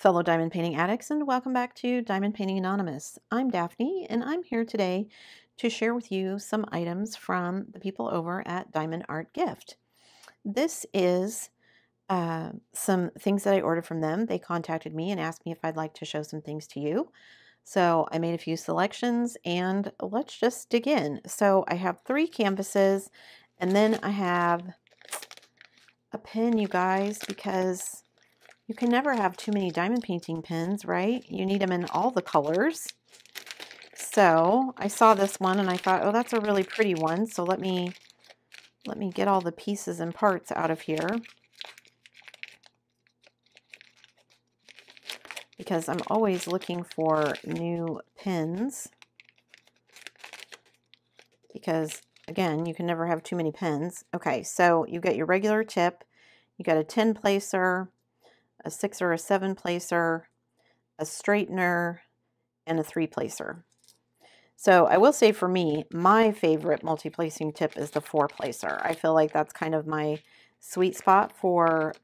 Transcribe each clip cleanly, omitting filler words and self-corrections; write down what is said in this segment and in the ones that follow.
Fellow Diamond Painting Addicts, and welcome back to Diamond Painting Anonymous. I'm Daphne, and I'm here today to share with you some items from the people over at Diamond Art Gift. This is some things that I ordered from them. They contacted me and asked me if I'd like to show some things to you. So I made a few selections, and let's just dig in. So I have 3 canvases, and then I have a pen, you guys, because you can never have too many diamond painting pins, right? You need them in all the colors. So I saw this one and I thought, oh, that's a really pretty one. So let me get all the pieces and parts out of here, because I'm always looking for new pins, because again, you can never have too many pins. Okay, so you get your regular tip, you got a 10 placer, a 6 or a 7 placer, a straightener, and a 3 placer. So I will say, for me, my favorite multi-placing tip is the 4 placer. I feel like that's kind of my sweet spot for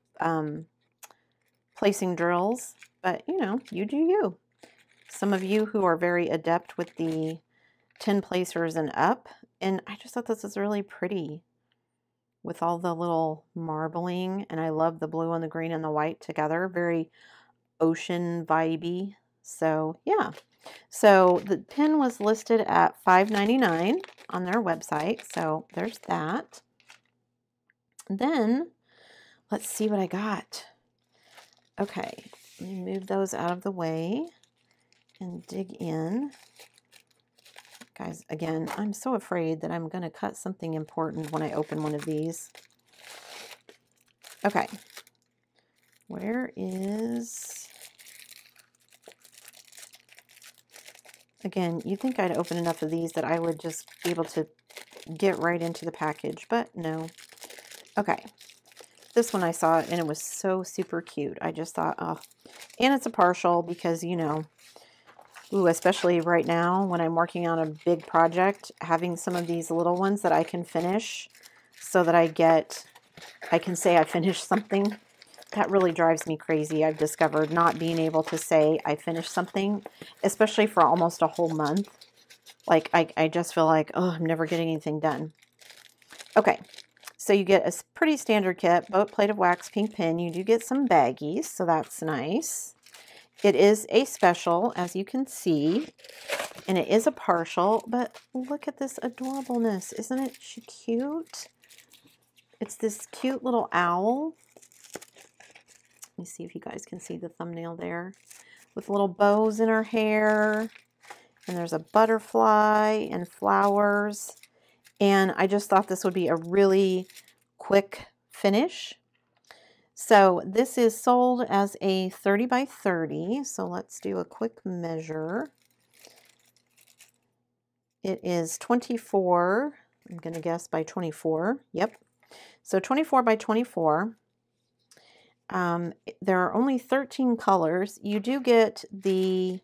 placing drills, but you know, you do you. Some of you who are very adept with the 10 placers and up, and I just thought this is really pretty with all the little marbling, and I love the blue and the green and the white together. Very ocean vibey. So yeah, so the pin was listed at $5.99 on their website, so there's that. And then let's see what I got. Okay, let me move those out of the way and dig in. Guys, again, I'm so afraid that I'm going to cut something important when I open one of these. Okay. Where is... Again, you'd think I'd open enough of these that I would just be able to get right into the package, but no. Okay. This one I saw, and it was so super cute. I just thought, oh. And it's a partial because, you know... Ooh, especially right now when I'm working on a big project, having some of these little ones that I can finish so that I can say I finished something. That really drives me crazy, I've discovered, not being able to say I finished something, especially for almost a whole month. Like, I just feel like, oh, I'm never getting anything done. Okay, so you get a pretty standard kit, boat plate of wax, pink pin. You do get some baggies, so that's nice. It is a special, as you can see, and it is a partial, but look at this adorableness. Isn't it she cute? It's this cute little owl. Let me see if you guys can see the thumbnail there. With little bows in her hair, and there's a butterfly and flowers. And I just thought this would be a really quick finish. So this is sold as a 30 by 30. So let's do a quick measure. It is 24, I'm going to guess by 24. Yep. So 24 by 24. There are only 13 colors. You do get these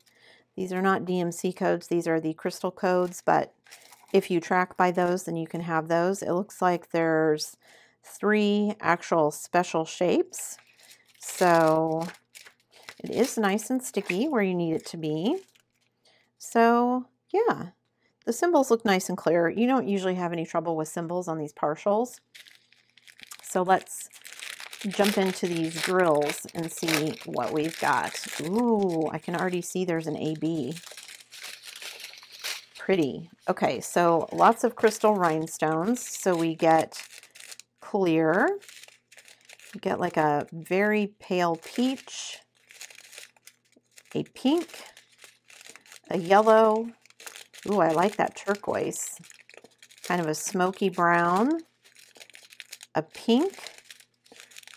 are not DMC codes. These are the crystal codes, but if you track by those, then you can have those. It looks like there's 3 actual special shapes, so it is nice and sticky where you need it to be. So yeah, the symbols look nice and clear. You don't usually have any trouble with symbols on these partials. So let's jump into these drills and see what we've got. Ooh, I can already see there's an AB. Pretty. Okay, so lots of crystal rhinestones. So we get clear, you get like a very pale peach, a pink, a yellow, ooh, I like that turquoise, kind of a smoky brown, a pink,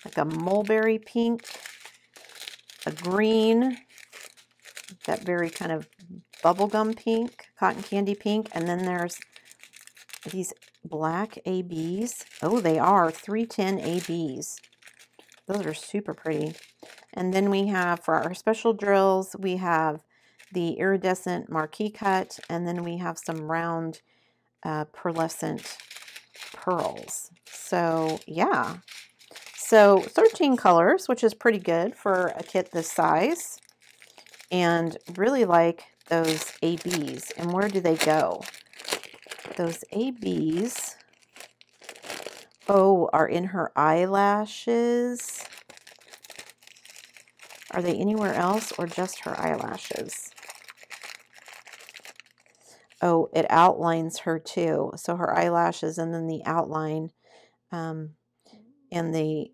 like a mulberry pink, a green, that very kind of bubblegum pink, cotton candy pink, and then there's these black ABs. Oh, they are 310 ABs. Those are super pretty. And then we have, for our special drills, we have the iridescent marquee cut, and then we have some round pearlescent pearls. So yeah, So 13 colors, which is pretty good for a kit this size. And really like those ABs. And where do they go? Those ABs, oh, are in her eyelashes. Are they anywhere else or just her eyelashes? Oh, it outlines her too. So her eyelashes and then the outline and the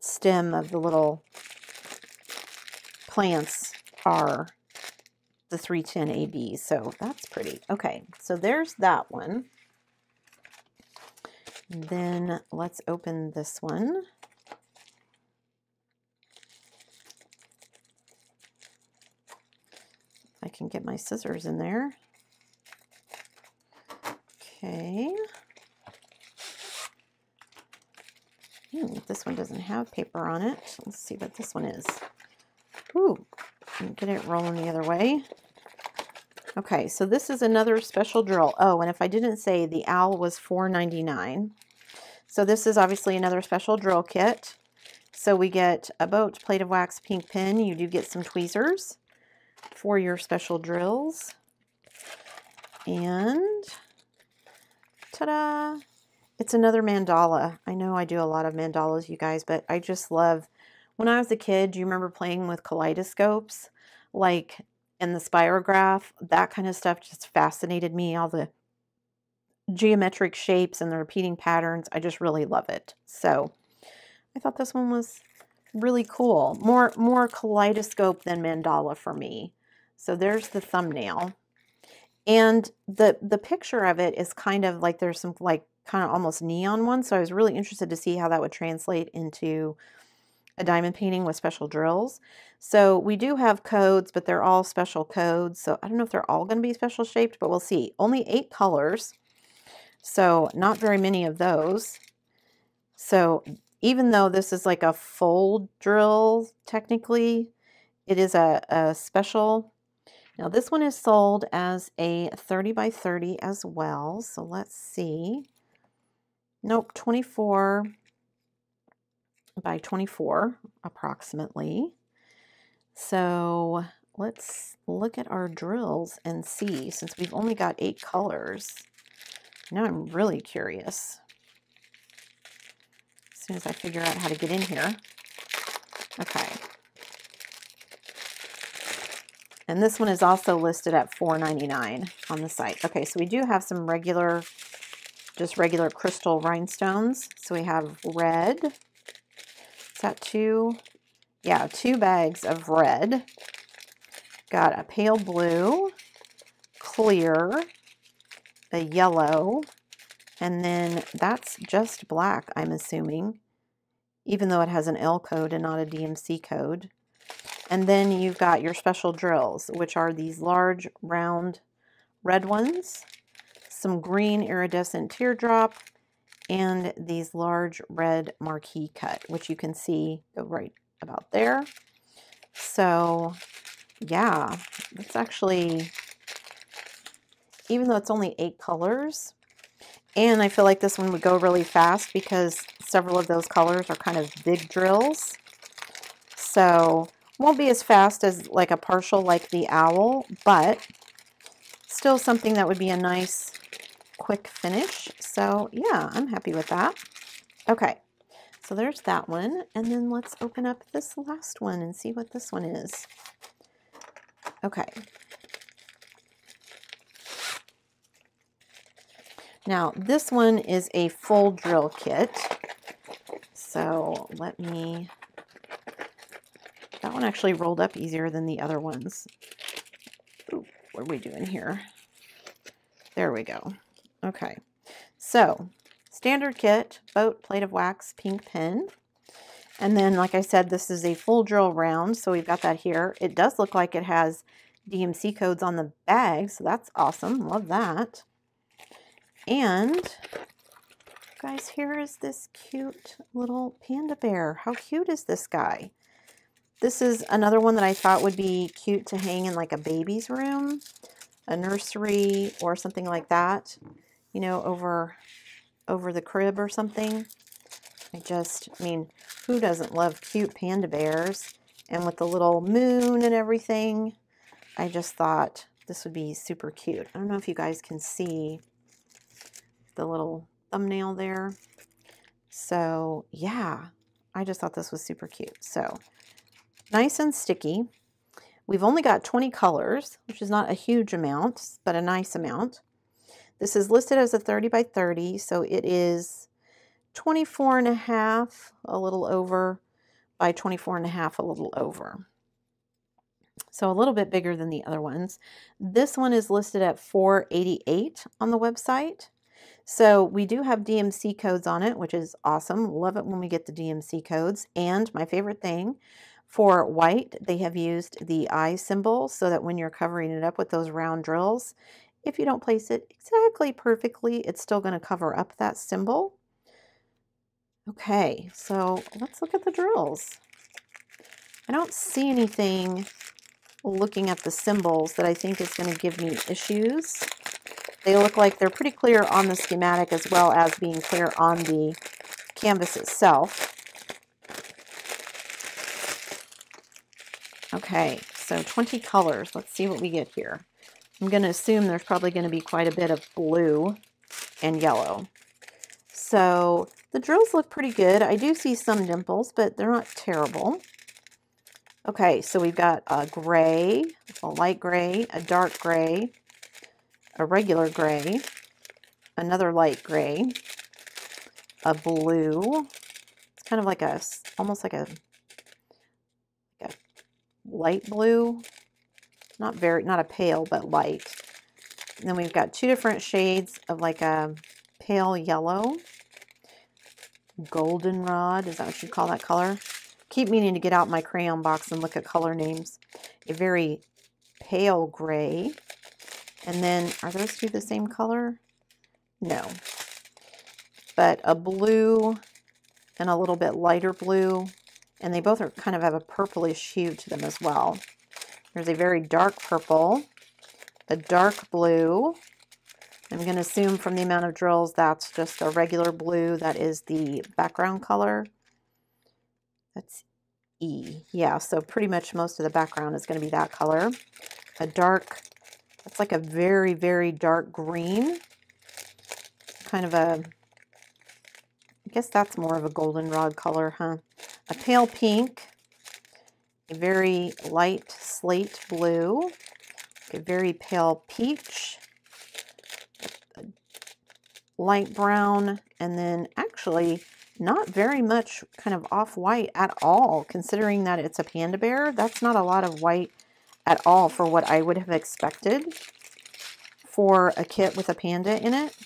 stem of the little plants are the 310 AB. So that's pretty. Okay, so there's that one. And then let's open this one. I can get my scissors in there. Okay. This one doesn't have paper on it. Let's see what this one is. Ooh, get it rolling the other way. Okay, so this is another special drill. Oh, and if I didn't say, the owl was $4.99. So this is obviously another special drill kit. So we get a boat, plate of wax, pink pen. You do get some tweezers for your special drills. And ta-da! It's another mandala. I know I do a lot of mandalas, you guys, but I just love, when I was a kid, you remember playing with kaleidoscopes, like, and the spirograph, that kind of stuff just fascinated me. All the geometric shapes and the repeating patterns. I just really love it. So I thought this one was really cool. More kaleidoscope than mandala for me. So there's the thumbnail. And the picture of it is kind of like, there's some like, kind of almost neon one. So I was really interested to see how that would translate into a diamond painting with special drills. So we do have codes, but they're all special codes. So I don't know if they're all going to be special shaped, but we'll see. Only 8 colors. So not very many of those. So even though this is like a fold drill, technically, it is a special. Now this one is sold as a 30x30 as well. So let's see. Nope, 24x24 approximately. So let's look at our drills and see, since we've only got 8 colors. Now I'm really curious. As soon as I figure out how to get in here. Okay. And this one is also listed at $4.99 on the site. Okay, so we do have some regular, just regular crystal rhinestones. So we have red. Is that 2? Yeah, 2 bags of red. Got a pale blue, clear, a yellow, and then that's just black, I'm assuming, even though it has an L code and not a DMC code. And then you've got your special drills, which are these large, round, red ones. Some green iridescent teardrop, and these large red marquee cut, which you can see right about there. So yeah, it's actually, even though it's only 8 colors, and I feel like this one would go really fast because several of those colors are kind of big drills. So won't be as fast as like a partial like the owl, but still something that would be a nice quick finish. So yeah, I'm happy with that. Okay, so there's that one. And then let's open up this last one and see what this one is. Okay. Now this one is a full drill kit. So let me, that one actually rolled up easier than the other ones. Ooh, what are we doing here? There we go. Okay, so standard kit, boat, plate of wax, pink pen. And then, like I said, this is a full drill round. So we've got that here. It does look like it has DMC codes on the bag. So that's awesome. Love that. And guys, here is this cute little panda bear. How cute is this guy? This is another one that I thought would be cute to hang in like a baby's room, a nursery, or something like that, you know, over the crib or something. I mean, who doesn't love cute panda bears? And with the little moon and everything, I just thought this would be super cute. I don't know if you guys can see the little thumbnail there. So yeah, I just thought this was super cute. So nice and sticky. We've only got 20 colors, which is not a huge amount, but a nice amount. This is listed as a 30 by 30, so it is 24.5, a little over, by 24.5, a little over. So a little bit bigger than the other ones. This one is listed at $4.88 on the website. So we do have DMC codes on it, which is awesome. Love it when we get the DMC codes. And my favorite thing, for white, they have used the eye symbol so that when you're covering it up with those round drills, if you don't place it exactly perfectly, it's still going to cover up that symbol. Okay, so let's look at the drills. I don't see anything looking at the symbols that I think is going to give me issues. They look like they're pretty clear on the schematic as well as being clear on the canvas itself. Okay, so 20 colors. Let's see what we get here. I'm going to assume there's probably going to be quite a bit of blue and yellow. So the drills look pretty good. I do see some dimples, but they're not terrible. Okay, so we've got a gray, a light gray, a dark gray, a regular gray, another light gray, a blue. It's kind of like a, almost like a light blue. Not a pale, but light. And then we've got two different shades of like a pale yellow. Goldenrod, is that what you call that color? Keep meaning to get out my crayon box and look at color names. A very pale gray. And then, are those two the same color? No. But a blue and a little bit lighter blue. And they both are kind of have a purplish hue to them as well. There's a very dark purple, a dark blue. I'm going to assume from the amount of drills that's just a regular blue. That is the background color. That's E. Yeah, so pretty much most of the background is going to be that color. A dark, that's like a very, very dark green. Kind of a, I guess that's more of a goldenrod color, huh? A pale pink. A very light slate blue, a very pale peach, a light brown, and then actually not very much kind of off-white at all, considering that it's a panda bear. That's not a lot of white at all for what I would have expected for a kit with a panda in it.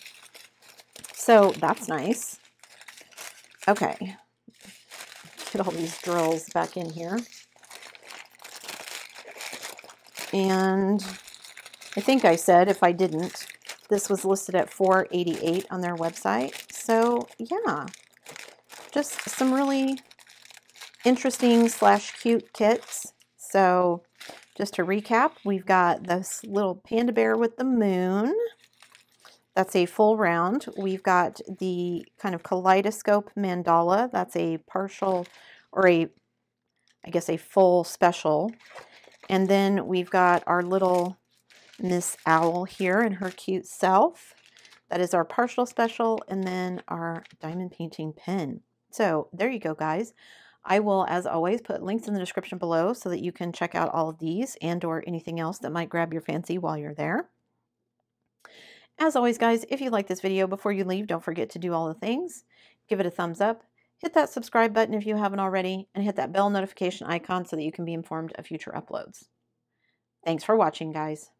So that's nice. Okay, get all these drills back in here. And I think I said, if I didn't, this was listed at $4.88 on their website. So yeah, just some really interesting / cute kits. So just to recap, we've got this little panda bear with the moon. That's a full round. We've got the kind of kaleidoscope mandala. That's a partial, or a, I guess, a full special. And then we've got our little Miss Owl here and her cute self. That is our partial special, and then our diamond painting pen. So there you go, guys. I will, as always, put links in the description below so that you can check out all of these and or anything else that might grab your fancy while you're there. As always, guys, if you like this video, before you leave, don't forget to do all the things. Give it a thumbs up. Hit that subscribe button if you haven't already, and hit that bell notification icon so that you can be informed of future uploads. Thanks for watching, guys.